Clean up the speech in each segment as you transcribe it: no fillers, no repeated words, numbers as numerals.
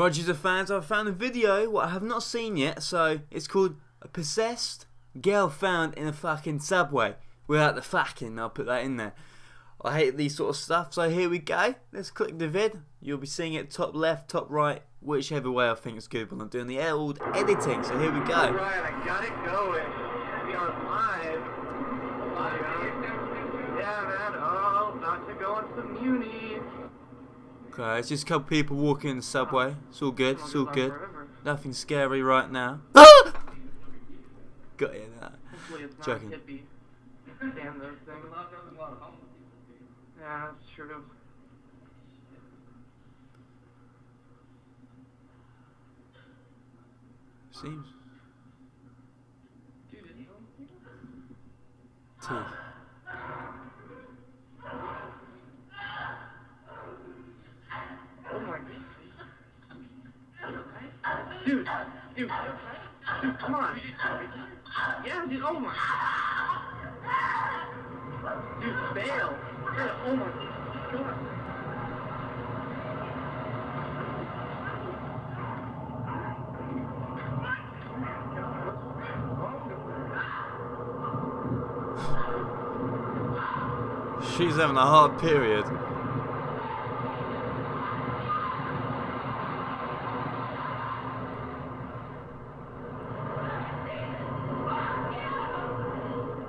Rogers of fans, I've found a video what I have not seen yet, so it's called A Possessed Girl Found in a Fucking Subway. Without the fucking, I'll put that in there. I hate these sort of stuff, so here we go. Let's click the vid. You'll be seeing it top left, top right, whichever way I think is good when I'm doing the old editing, so here we go. Alright, I got it going. We are live. Yeah, man. Oh, about to go on some uni. Okay, it's just a couple people walking in the subway. It's all good, it's all good. Nothing scary right now. Got you now. Joking. Damn those things. Yeah, that's true. Seems. Two. Dude, come on. Yeah, dude, oh my. Dude, bail. Oh my God. She's having a hard period.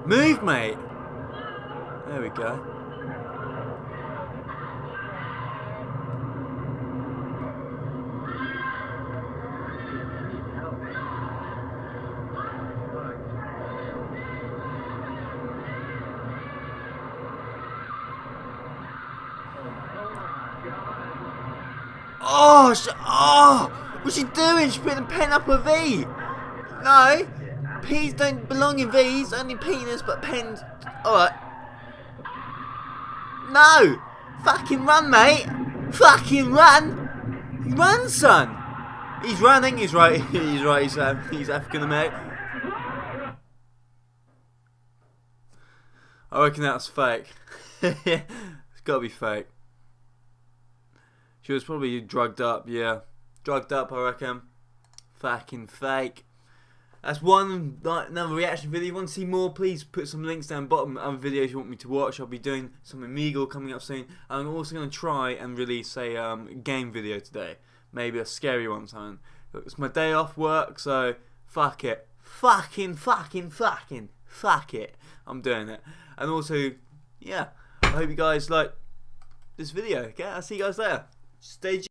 Move, mate! There we go. Oh, what's she doing? She's putting a pen up a V! No! P's don't belong in V's, only penis, but pens. Alright. No! Fucking run, mate! Fucking run! Run, son! He's running, he's right, he's African American. I reckon that's fake. It's gotta be fake. She was probably drugged up, yeah. Drugged up, I reckon. Fucking fake. That's one, like, another reaction video. If you want to see more, please put some links down bottom. Other videos you want me to watch, I'll be doing some Omegle coming up soon. I'm also going to try and release a game video today. Maybe a scary one time. It's my day off work, so fuck it. Fuck it. I'm doing it. And also, yeah, I hope you guys like this video. Okay, I'll see you guys later. Stay tuned.